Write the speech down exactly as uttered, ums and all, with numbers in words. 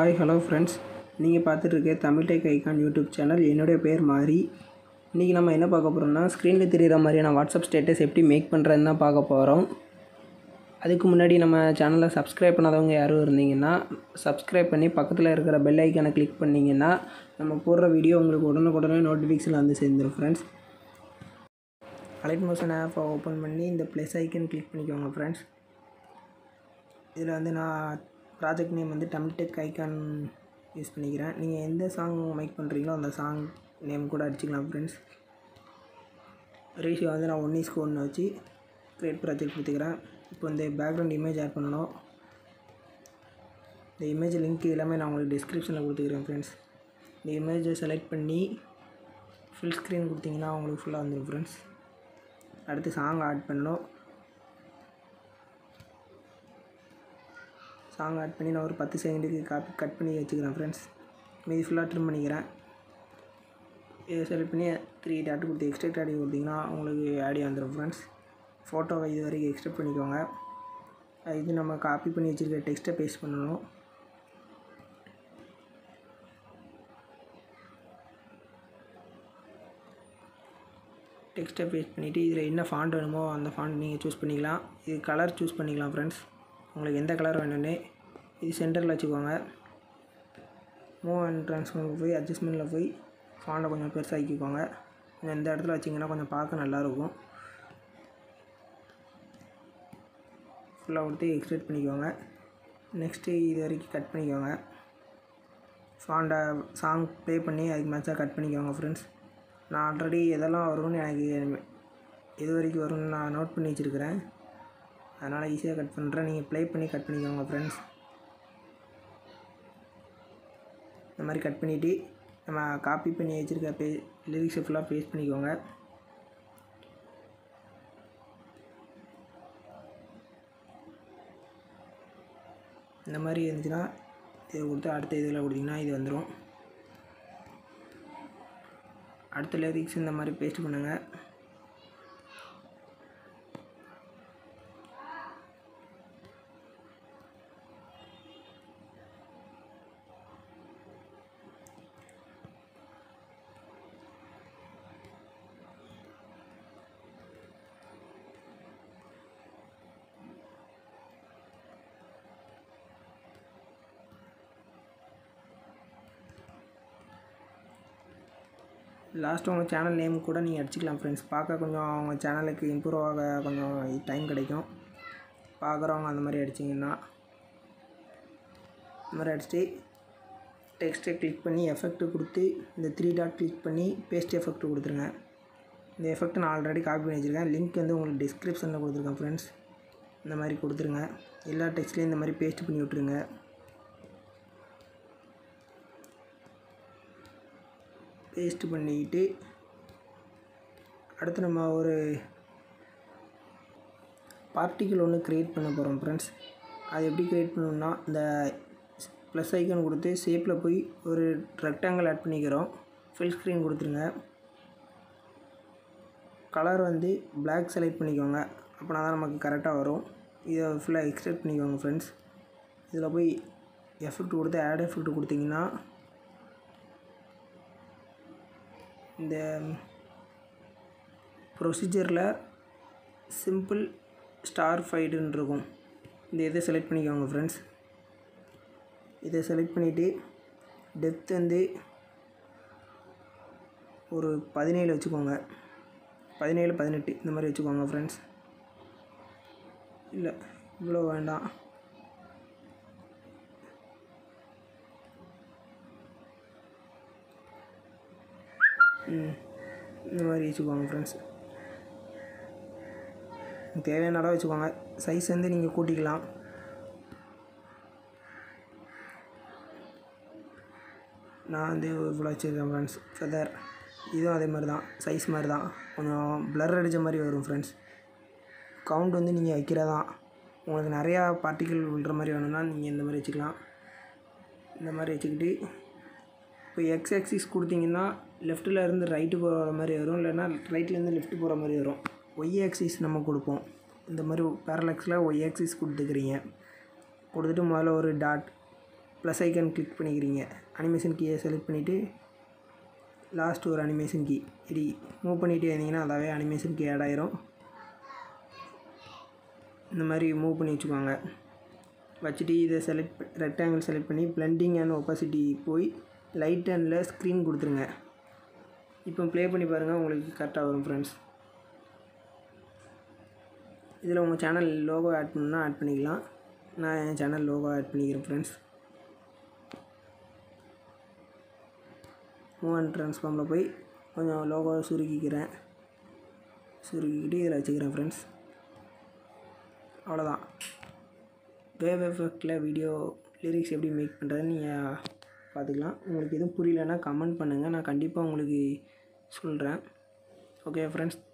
Hi, hello friends. நீங்க பாத்துட்டிருக்க Tamil Tech icon YouTube channel. என்னோட பேர் மாரி. இன்னைக்கு நாம என்ன பார்க்க போறோம்னா screenல தெரியற மாதிரியான WhatsApp status எப்படி மேக் பண்றதுன்னு தான் பார்க்க போறோம். அதுக்கு முன்னாடி நம்ம சேனலை subscribe பண்ணாதவங்க யாரும் இருந்தீங்கன்னா subscribe பண்ணி பக்கத்துல இருக்கிற bell icon-ஐ click பண்ணீங்கன்னா நம்ம போடுற வீடியோ உங்களுக்கு உடனே notification வந்து சேந்துரும் friends. Alert motion app-ஐ open பண்ணி இந்த plus icon click பண்ணிக்கோங்க friends. இதுல வந்து நான் project name வந்து Tamil Tech icon யூஸ் பண்ணிக்கிறேன். நீங்க எந்த song make பண்றீங்களோ அந்த song name கூட அடிச்சிக்கலாம் फ्रेंड्स. ரேஷியோ வந்து நான் one is to one னு வச்சி create project கொடுத்துக்கிறேன். இப்போ இந்த background image add பண்ணனும். இந்த image link எல்லாமே நான் உங்களுக்கு description-ல கொடுத்துக்கிறேன் फ्रेंड्स. இந்த image-ஐ select பண்ணி full screen கொடுத்தீங்கன்னா உங்களுக்கு full-ஆ வந்துரும் फ्रेंड्स. அடுத்து song add பண்ணனும். சாங் ஆட் பண்ணி நான் ஒரு ten செகண்டுக்கு காப்பி கட் பண்ணி வெச்சிக்கிறேன் फ्रेंड्स. மீதி ஃபுல்லா ட்ரிம் பண்ணிக்கிறேன். இத செலக்ட் பண்ணி three டாட் கொடுத்து எக்ஸ்ட்ராக்ட் ஆடி கொடுத்தீங்கன்னா உங்களுக்கு ஆடி வந்துரும் फ्रेंड्स. போட்டோவை இது வரைக்கும் எக்ஸ்ட்ராக்ட் பண்ணிக்கோங்க. இது நம்ம காப்பி பண்ணி வெச்சிருக்கிற டெக்ஸ்ட்டை பேஸ்ட் பண்ணனும். டெக்ஸ்ட்டை பேஸ்ட் பண்ணிட்டு இதுல என்ன ஃபாண்ட் வேணுமோ அந்த ஃபாண்ட் நீங்க चूஸ் பண்ணிக்கலாம். இது கலர் चूஸ் பண்ணிக்கலாம் फ्रेंड्स. உங்களுக்கு எந்த கலர் வேணும்னே இது சென்டர்ல வச்சுக்கோங்க. மூவ் அண்ட் ட்ரான்ஸ்ஃபார்ம் போய் அட்ஜஸ்ட்மென்ட்ல போய் ஃபாண்ட கொஞ்சம் பெருசாக்கிக்கோங்க. இந்த இடத்துல வச்சீங்கன்னா கொஞ்சம் பார்க்க நல்லா இருக்கும். ஃபுல்லா வந்து எக்ஸ்ட்ராக்ட் பண்ணிக்கோங்க. நெக்ஸ்ட் இது வரைக்கும் கட் பண்ணிக்கோங்க. ஃபாண்ட சாங் ப்ளே பண்ணி அதுக்கு மேட்சா கட் பண்ணிக்கோங்க फ्रेंड्स. நான் ஆல்ரெடி இதெல்லாம் வரும்னு எனக்கு இது வரைக்கும் வரும்னு நான் நோட் பண்ணி வச்சிருக்கேன். அதனால ஈஸியா கட் பண்றேன். நீங்க ப்ளே பண்ணி கட் பண்ணிக்கோங்க फ्रेंड्स. இந்த மாதிரி கட் பண்ணிட்டு நம்ம காப்பி பண்ணி வச்சிருக்க லிரிக்ஸ் ஃபுல்லா பேஸ்ட் பண்ணிக்கோங்க. இந்த மாதிரி இருந்துச்சுனா இத கொடுத்து அடுத்த இதுல கொடுத்தீங்கன்னா இது வந்துரும். அடுத்த லிரிக்ஸ் இந்த மாதிரி பேஸ்ட் பண்ணுங்க. லாஸ்ட் உங்க சேனல் நேம் கூட நீங்க அடிச்சிக்கலாம் फ्रेंड्स. பாக்க கொஞ்சம் உங்க சேனலுக்கு இம்ப்ரூவ் ஆக கொஞ்சம் டைம் கிடைக்கும். பாக்குறவங்க அந்த மாதிரி அடிச்சீங்கன்னா நம்ம அடிச்சி டெக்ஸ்ட் கிளிக் பண்ணி எஃபெக்ட் கொடுத்து இந்த three டாட் கிளிக் பண்ணி பேஸ்ட் எஃபெக்ட் கொடுத்துருங்க. இந்த எஃபெக்ட் நான் ஆல்ரெடி காப்பி பண்ணி வச்சிருக்கேன். லிங்க் வந்து உங்களுக்கு டிஸ்கிரிப்ஷன்ல கொடுத்திருக்கேன் फ्रेंड्स. இந்த மாதிரி கொடுத்துருங்க. எல்லா டெக்ஸ்ட்லயும் இந்த மாதிரி பேஸ்ட் பண்ணி விட்டுருங்க. பேஸ்ட் பண்ணிட்டு அடுத்து நம்ம ஒரு பார்ட்டிகிள் ஒன்னு கிரியேட் பண்ண போறோம் फ्रेंड्स. அது எப்படி கிரியேட் பண்ணனும்னா இந்த பிளஸ் ஐகான் கொடுத்து ஷேப்ல போய் ஒரு ரெக்டாங்கிள் ஆட் பண்ணிக்கிறோம். ஃபுல் ஸ்கிரீன் கொடுத்துருங்க. கலர் வந்து Black செலக்ட் பண்ணிக்கோங்க. அப்பனா தான் நமக்கு கரெக்ட்டா வரும். இத ஃபுல்லா எக்ஸ்ட்ராக்ட் பண்ணிக்கோங்க फ्रेंड्स. இதல போய் எஃபெக்ட் கொடுத்து ஆட் எஃபெக்ட் கொடுத்தீங்கன்னா இந்த ப்ரொசீஜர்ல சிம்பிள் ஸ்டார் ஃபைடு ன்னு இருக்கும். இந்த இத செலக்ட் பண்ணிக்கோங்க फ्रेंड्स. இத செலக்ட் பண்ணிட்டு டெப்த் வந்து ஒரு seventeen வெச்சுக்கோங்க. seventeen eighteen இந்த மாதிரி வெச்சுக்கோங்க फ्रेंड्स. இல்ல இவ்ளோ வேண்டாம். இந்த மாதிரி வெச்சுக்கோங்க फ्रेंड्स. தேவையான அளவு வெச்சுக்கோங்க. சைஸ் வந்து நீங்க கூட்டிக்கலாம். நான் வந்து இவ்ளோ வெச்சிருக்கேன் फ्रेंड्स. ஃபெதர் இதுவும் அதே மாதிரி தான். சைஸ் மாதிரி தான். கொஞ்சம் blur அடிச்ச மாதிரி வரும் फ्रेंड्स. கவுண்ட் வந்து நீங்க வைக்கிறதா. உங்களுக்கு நிறைய பார்ட்டிகிள் விழுற மாதிரி வேணும்னா நீங்க இந்த மாதிரி வெச்சுக்கலாம். இந்த மாதிரி வெச்சிட்டு இப்போ x axis கொடுத்தீங்கன்னா லெஃப்ட்ல இருந்து ரைட் போற மாதிரி வரும். இல்லனா ரைட்ல இருந்து லெஃப்ட் போற மாதிரி வரும். y axis நம்ம கொடுப்போம். இந்த மாதிரி parallax-ல y axis கொடுத்துக்கிறீங்க. கொடுத்துட்டு முதல்ல ஒரு டாட் plus icon click பண்ணிக்கிறீங்க animation key select பண்ணிட்டு last ஒரு animation key இடி மூவ் பண்ணிட்டே இருந்தீங்கன்னா அதாவே animation key add ஆயிரும் இந்த மாதிரி மூவ் பண்ணி வெச்சுவாங்க வச்சிட்டு இத select rectangle select பண்ணி blending and opacity போய் light and less screen கொடுத்துருங்க இப்போ ப்ளே பண்ணி பாருங்க உங்களுக்கு கரெக்ட்டா வரும் फ्रेंड्स இதல உங்க சேனல் லோகோ ஆட் பண்ணனும்னா ஆட் பண்ணிக்கலாம் நான் என் சேனல் லோகோ ஆட் பண்ணிக்கிறேன் फ्रेंड्स மூவ் அண்ட் ட்ரான்ஸ்ஃபார்ம்ல போய் கொஞ்சம் லோகோ சுருக்கிக்கிறேன் சுருக்கிட்டு இதல வச்சிக்கிறேன் फ्रेंड्स அவ்வளவுதான் வேவ் எஃபெக்ட்ல வீடியோ லிரிக்ஸ் எப்படி மேக் பண்றதுன்னு நீங்க பாத்துக்கலாம் உங்களுக்கு எதுவும் புரியலனா கமெண்ட் பண்ணுங்க நான் கண்டிப்பா உங்களுக்கு சொல்றேன் ஓகே फ्रेंड्स